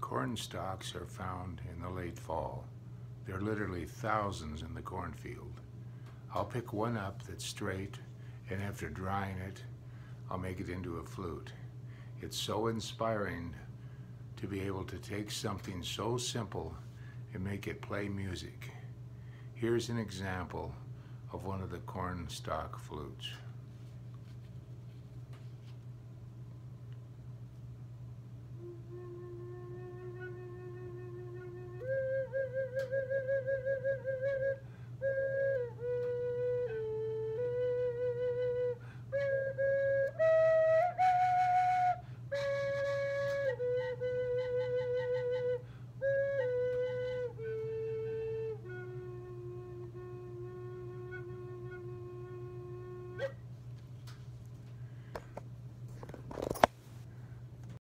Corn stalks are found in the late fall. There are literally thousands in the cornfield. I'll pick one up that's straight, and after drying it, I'll make it into a flute. It's so inspiring to be able to take something so simple and make it play music. Here's an example of one of the cornstalk flutes.